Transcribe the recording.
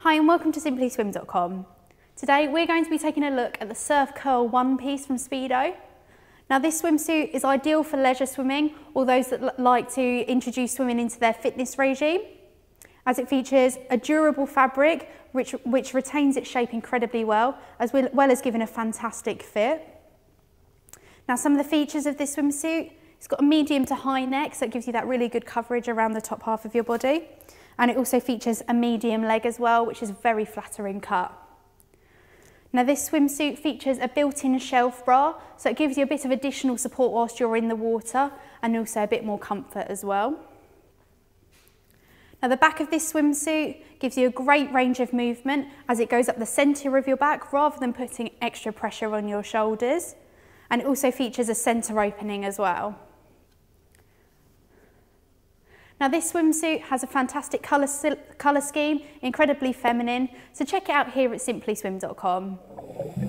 Hi and welcome to simplyswim.com. Today we're going to be taking a look at the Surf Curl One Piece from Speedo. Now this swimsuit is ideal for leisure swimming or those that like to introduce swimming into their fitness regime, as it features a durable fabric which retains its shape incredibly well, as well as giving a fantastic fit. Now some of the features of this swimsuit, it's got a medium to high neck, so it gives you that really good coverage around the top half of your body. And it also features a medium leg as well, which is a very flattering cut. Now this swimsuit features a built-in shelf bra, so it gives you a bit of additional support whilst you're in the water and also a bit more comfort as well. Now the back of this swimsuit gives you a great range of movement as it goes up the centre of your back rather than putting extra pressure on your shoulders. And it also features a centre opening as well. Now this swimsuit has a fantastic colour scheme, incredibly feminine, so check it out here at simplyswim.com.